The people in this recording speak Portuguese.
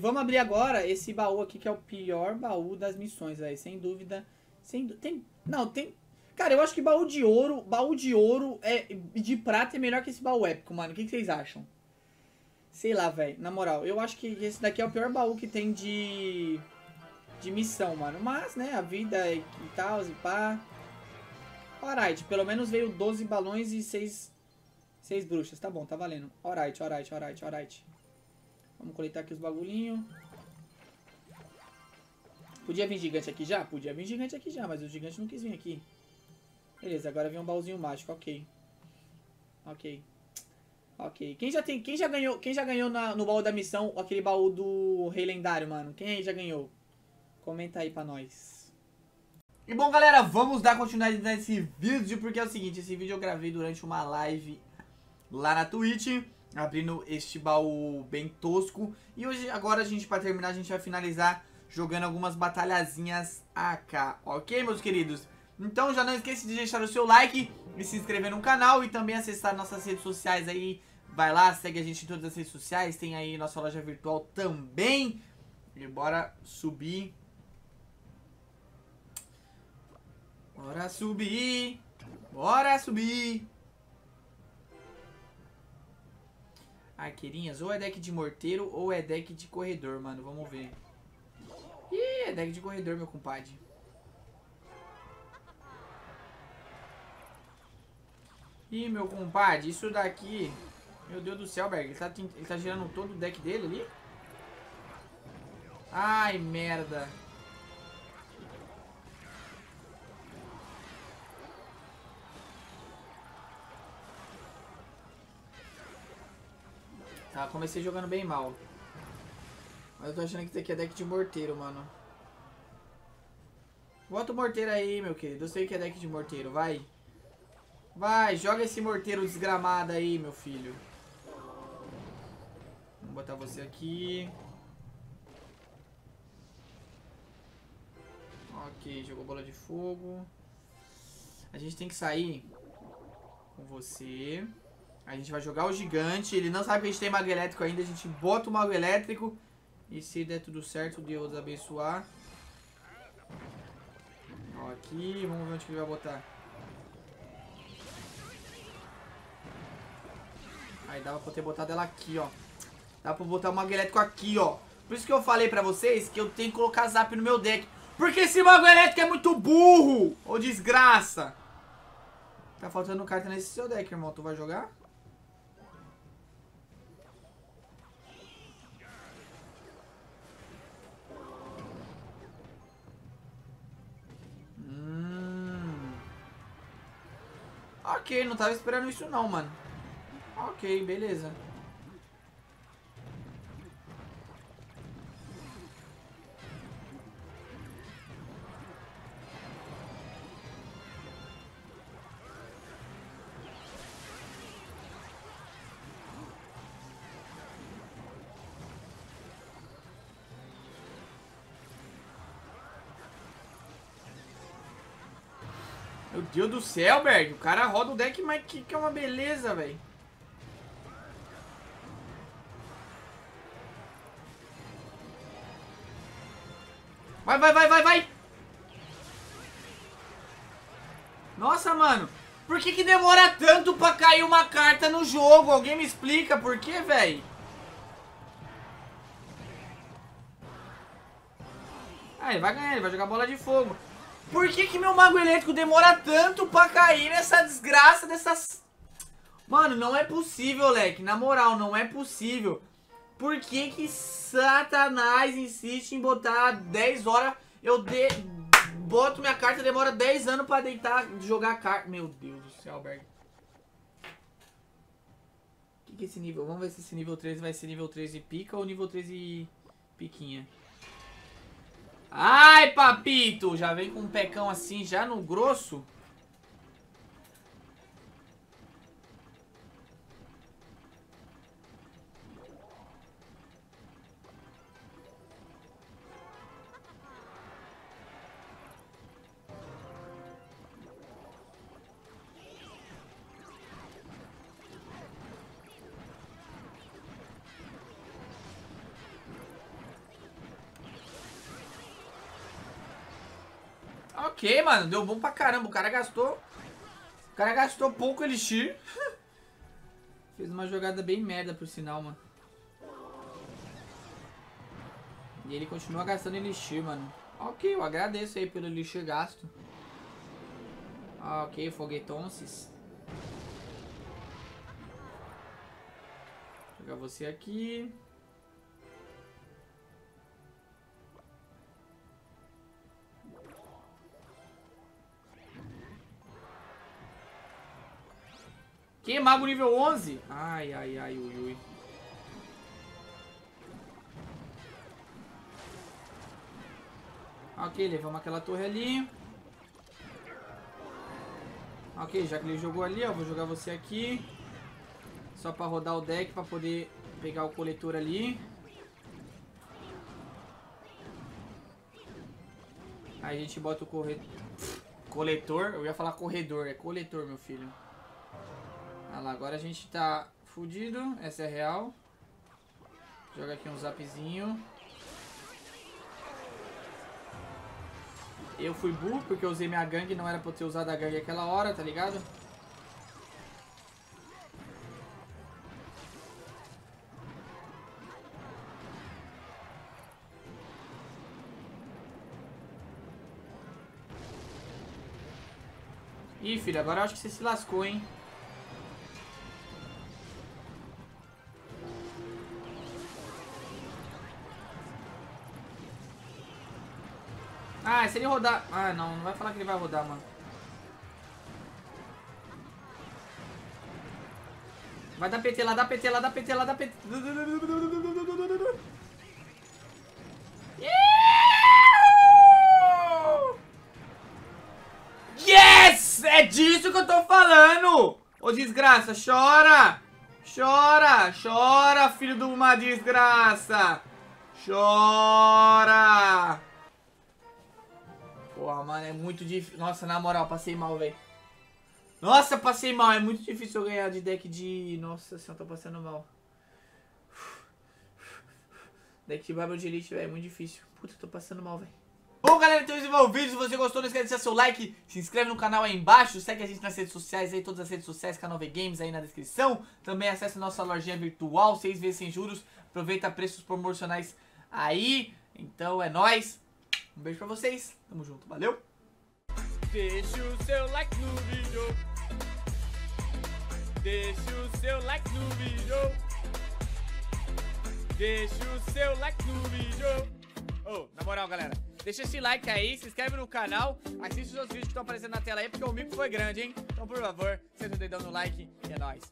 Vamos abrir agora esse baú aqui, que é o pior baú das missões, velho. Sem dúvida. Tem... Cara, eu acho que baú de ouro e de prata é melhor que esse baú épico, mano. O que vocês acham? Sei lá, velho. Na moral, eu acho que esse daqui é o pior baú que tem de missão, mano. Mas, né, a vida e tal, e pá. Alright, pelo menos veio 12 balões e 6 bruxas. Tá bom, tá valendo. Alright. Vamos coletar aqui os bagulhinhos. Podia vir gigante aqui já? Podia vir gigante aqui já, mas o gigante não quis vir aqui. Beleza, agora vem um baúzinho mágico, ok. Quem já ganhou no baú da missão aquele baú do Rei Lendário, mano? Quem aí já ganhou? Comenta aí pra nós. E bom, galera, vamos dar continuidade nesse vídeo, porque é o seguinte, esse vídeo eu gravei durante uma live lá na Twitch, abrindo este baú bem tosco. E hoje, agora, a gente, pra terminar, a gente vai finalizar jogando algumas batalhazinhas AK, ok, meus queridos? Então já não esqueça de deixar o seu like e se inscrever no canal e também acessar nossas redes sociais aí. Vai lá, segue a gente em todas as redes sociais, tem aí nossa loja virtual também. E bora subir. Bora subir. Arqueirinhas, ou é deck de morteiro ou é deck de corredor, mano. Vamos ver. Ih, é deck de corredor, meu compadre. Ih, meu compadre, isso daqui... Meu Deus do céu, Berg. Ele tá girando todo o deck dele ali? Ai, merda. Tá, comecei jogando bem mal. Mas eu tô achando que isso aqui é deck de morteiro, mano. Bota o morteiro aí, meu querido. Eu sei que é deck de morteiro, vai. Vai, joga esse morteiro desgramado aí, meu filho. Vamos botar você aqui. Ok, jogou bola de fogo. A gente tem que sair com você. A gente vai jogar o gigante. Ele não sabe que a gente tem mago elétrico ainda. A gente bota o mago elétrico. E se der tudo certo, Deus abençoar. Ó, aqui, vamos ver onde que ele vai botar. Aí dava pra ter botado ela aqui, ó. Dá pra botar o mago elétrico aqui, ó. Por isso que eu falei pra vocês que eu tenho que colocar zap no meu deck. Porque esse mago elétrico é muito burro. Ô, desgraça. Tá faltando carta nesse seu deck, irmão. Tu vai jogar? Ok, não tava esperando isso não, mano. Ok, beleza. Meu Deus do céu, Berg. O cara roda o deck, mas que é uma beleza, velho. Vai! Nossa, mano. Por que demora tanto pra cair uma carta no jogo? Alguém me explica por quê, velho? Ah, ele vai ganhar. Ele vai jogar bola de fogo. Por que meu mago elétrico demora tanto pra cair nessa desgraça dessas... Mano, não é possível, leque. Na moral, não é possível. Por que Satanás insiste em botar 10 horas? Boto minha carta, demora 10 anos pra deitar, jogar a carta. Meu Deus do céu, Berg. Que é esse nível? Vamos ver se esse nível 13 vai ser nível 13 pica ou nível 13 piquinha. Ai, papito! Já vem com um pecão assim, já no grosso. Ok, mano. Deu bom pra caramba. O cara gastou pouco elixir. Fez uma jogada bem merda, por sinal, mano. E ele continua gastando elixir, mano. Ok, eu agradeço aí pelo elixir gasto. Ok, foguetonces. Vou jogar você aqui. Que mago nível 11? Ai, ai, ai, ui, ui. Ok, levamos aquela torre ali. Ok, já que ele jogou ali, ó, vou jogar você aqui. Só pra rodar o deck, pra poder pegar o coletor ali. Aí a gente bota o coletor, eu ia falar corredor, é coletor, meu filho. Ah lá, agora a gente tá fudido, essa é real. Joga aqui um zapzinho. Eu fui burro porque eu usei minha gangue, não era pra eu ter usado a gangue aquela hora, tá ligado? Ih, filho, agora eu acho que você se lascou, hein? Ah, se ele rodar... Ah, não. Não vai falar que ele vai rodar, mano. Vai dar PT lá, dá PT lá, dá PT lá, dá PT... Yes! É disso que eu tô falando! Ô, desgraça, chora! Chora! Chora, filho de uma desgraça! Chora! Porra, mano, é muito difícil. Nossa, na moral, passei mal, velho. Nossa, passei mal. É muito difícil eu ganhar de deck de... Nossa senhora, tô passando mal. Deck de Babel de Elite, velho, é muito difícil. Puta, tô passando mal, velho. Bom, galera, então esse foi o vídeo. Se você gostou, não esquece de deixar seu like. Se inscreve no canal aí embaixo. Segue a gente nas redes sociais aí, todas as redes sociais. Canal VGames aí na descrição. Também acesse nossa lojinha virtual, 6 vezes sem juros. Aproveita preços promocionais aí. Então é nóis. Um beijo pra vocês, tamo junto, valeu! Deixa o seu like no vídeo. Deixa o seu like no vídeo. Deixa o seu like no vídeo. Oh, na moral, galera, deixa esse like aí, se inscreve no canal, assiste os outros vídeos que estão aparecendo na tela aí, porque o mico foi grande, hein? Então, por favor, senta o dedão no like e é nóis.